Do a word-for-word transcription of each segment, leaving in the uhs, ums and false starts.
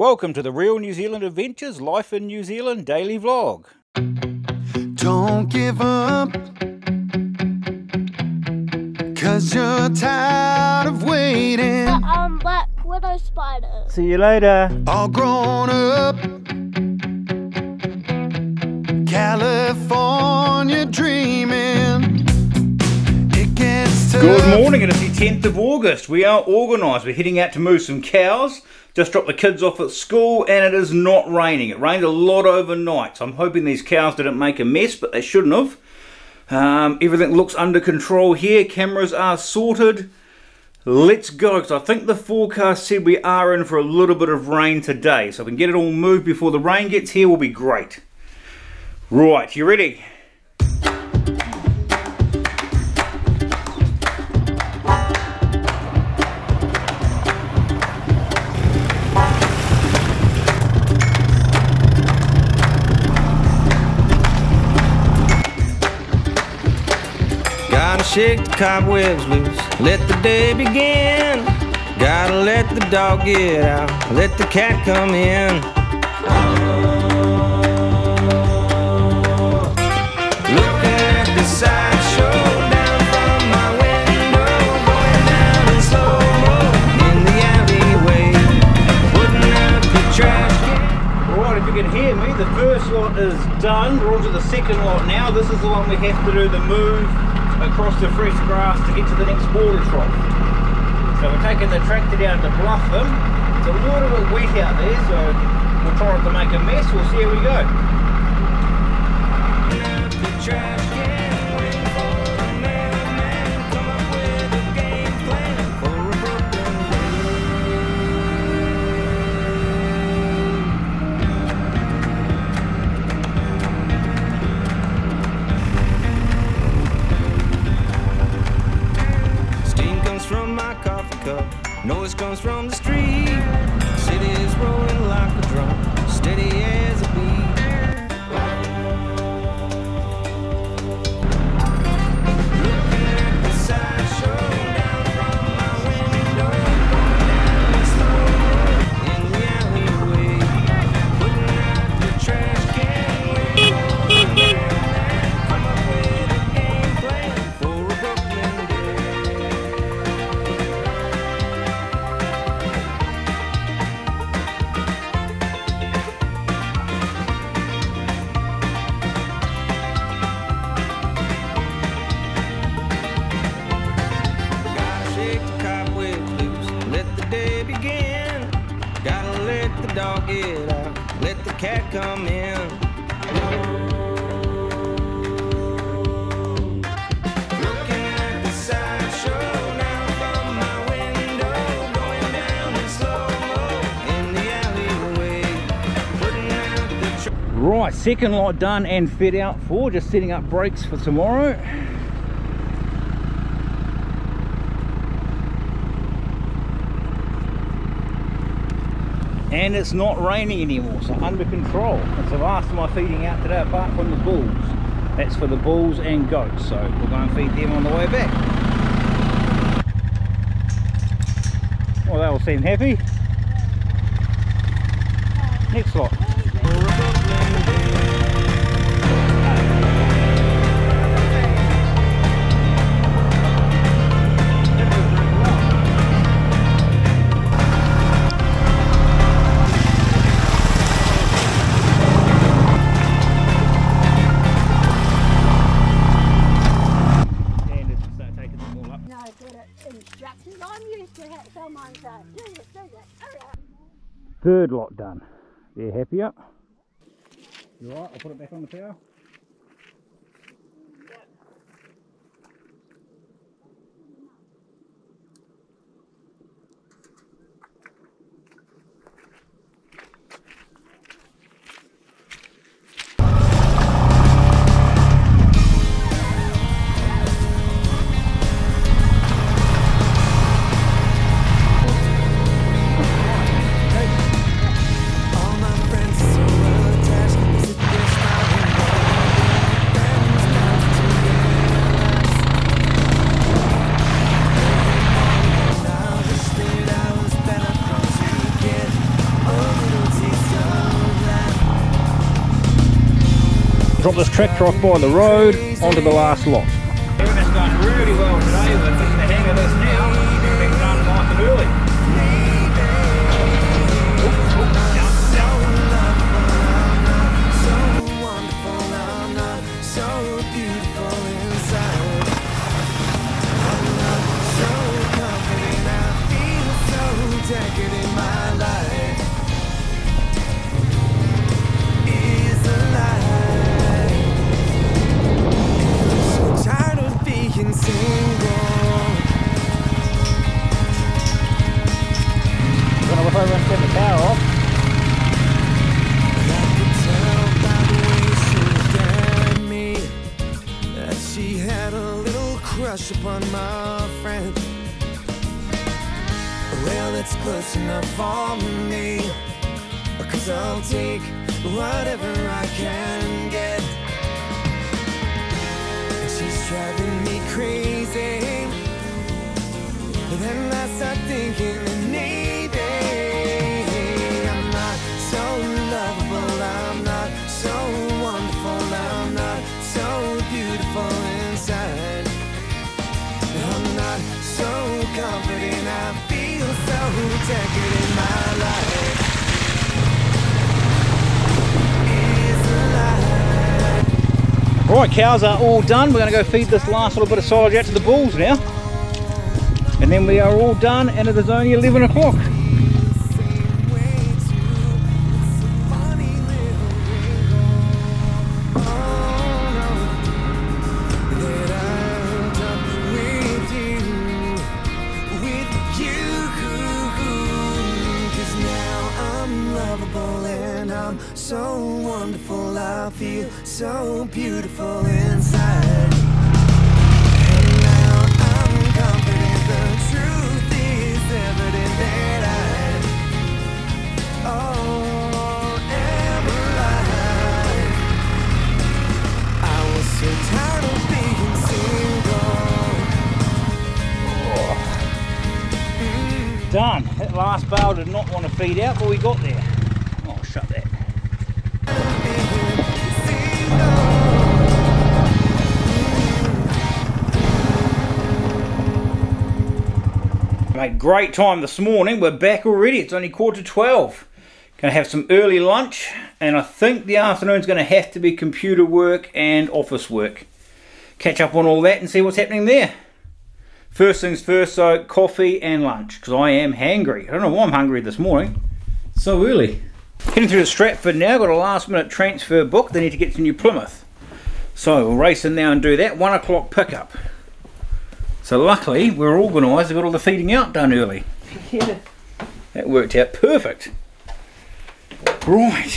Welcome to the Real New Zealand Adventures Life in New Zealand daily vlog. Don't give up, cause you're tired of waiting. I'm Black Widow Spider. See you later. All grown up, California dreaming. It gets tough. Good morning, it is the tenth of August. We are organised. We're heading out to move some cows. Just dropped the kids off at school and it is not raining. It rained a lot overnight, so I'm hoping these cows didn't make a mess, but they shouldn't have. Um, everything looks under control here. Cameras are sorted. Let's go. So I think the forecast said we are in for a little bit of rain today, so if we can get it all moved before the rain gets here, will be great. Right, you ready? Shake the cobwebs loose, let the day begin. Gotta let the dog get out, let the cat come in. Look at the sideshow down from my window, going down in slow-mo in the alleyway, putting out the trash can. Alright, if you can hear me, the first lot is done. We're on to the second lot now. This is the one we have to do the move across the fresh grass to get to the next water trough. So we're taking the tractor down to Bluffton. It's a little bit wet out there, so we'll try not to make a mess. We'll see how we go. Noise comes from the street. City is rolling like a drum, steady as a beat. Looking at the sideshow down from my window, down the slow in the alleyway, putting out the trash can. Come up with a game plan for a Brooklyn day. Let the cat come in. Looking at the sideshow now from my window, going down in slow-mo in the alleyway, putting out the tr- Right, second lot done and fed out for, just setting up brakes for tomorrow. And it's not raining anymore, so under control. It's the last of my feeding out today, apart from the bulls. That's for the bulls and goats, so we're going to feed them on the way back. Well, they all seem happy. Next lot. Third lot done. They're happier. You alright? I'll put it back on the power. All my friends are so attached. Is it just my window? drop this tractor off by the road onto the last lot. Everything's going really well today. We're in the hang of this now. Everything's done nice and early. Upon my friend, well, it's close enough for me, cause I'll take whatever I can get. And she's driving me crazy, but then I start thinking maybe I'm not so lovable, I'm not so wonderful, I'm not so beautiful inside. I'm not so confident, I feel so taken in my life. It's a lie. Right, cows are all done. We're going to go feed this last little bit of silage out to the bulls now. And then we are all done, and it is only eleven o'clock. So wonderful, I feel so beautiful inside. And now I'm confident the truth is evident that I oh, am alive. I was so tired of being single. Mm. Done. That last bale did not want to feed out, but we got there. Oh, shut that. Mate, great time this morning. We're back already. It's only quarter to twelve. Gonna have some early lunch, and I think the afternoon's gonna have to be computer work and office work. Catch up on all that and see what's happening there. First things first, so coffee and lunch, because I am hangry. I don't know why I'm hungry this morning. It's so early. Heading through to Stratford now. Got a last minute transfer booked. They need to get to New Plymouth, so we'll race in now and do that. One o'clock pickup. So luckily, we're organised, we got all the feeding out done early. Yeah. That worked out perfect. Right.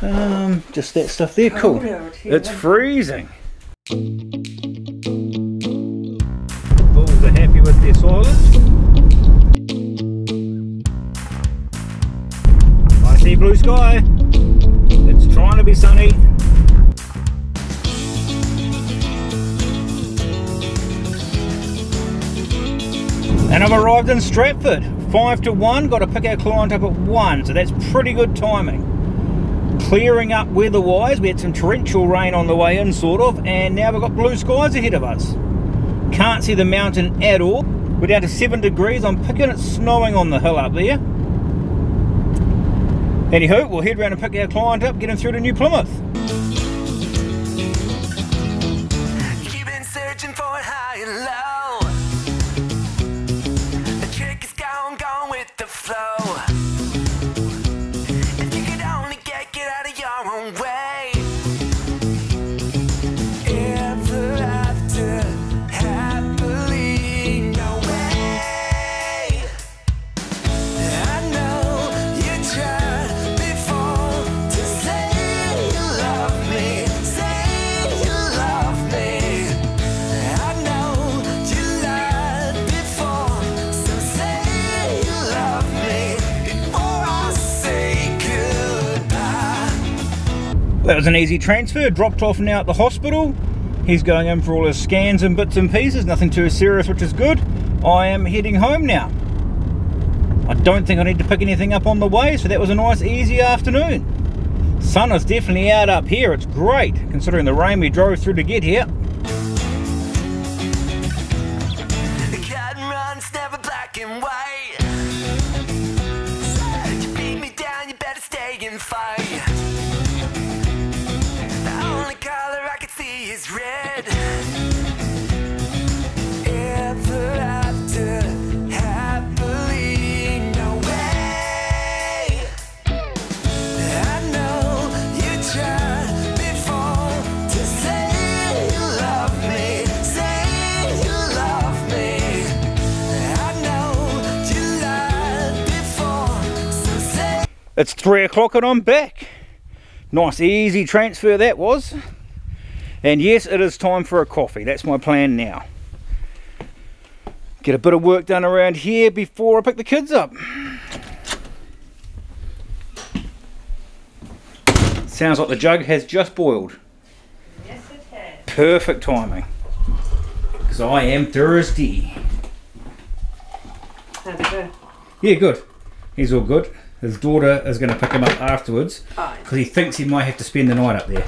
Um, just that stuff there, cool. It's freezing. Bulls are happy with their silage. I see blue sky. It's trying to be sunny. And I've arrived in Stratford, five to one, got to pick our client up at one, so that's pretty good timing. Clearing up weather-wise, we had some torrential rain on the way in, sort of, and now we've got blue skies ahead of us. Can't see the mountain at all. We're down to seven degrees, I'm picking it's snowing on the hill up there. Anywho, we'll head round and pick our client up, get him through to New Plymouth. You've been searching for high and low. That was an easy transfer, dropped off now at the hospital. He's going in for all his scans and bits and pieces, nothing too serious, which is good. I am heading home now. I don't think I need to pick anything up on the way, so that was a nice easy afternoon. Sun is definitely out up here. It's great considering the rain we drove through to get here. The cotton run's never black and white. You beat me down, you better stay and fight. The only color I can see is red. Ever after. It's three o'clock and I'm back. Nice easy transfer that was. And yes, it is time for a coffee. That's my plan now. Get a bit of work done around here before I pick the kids up. Sounds like the jug has just boiled. Yes, it has. Perfect timing. Because I am thirsty. How'd it go? Yeah, good. He's all good. His daughter is going to pick him up afterwards because he thinks he might have to spend the night up there.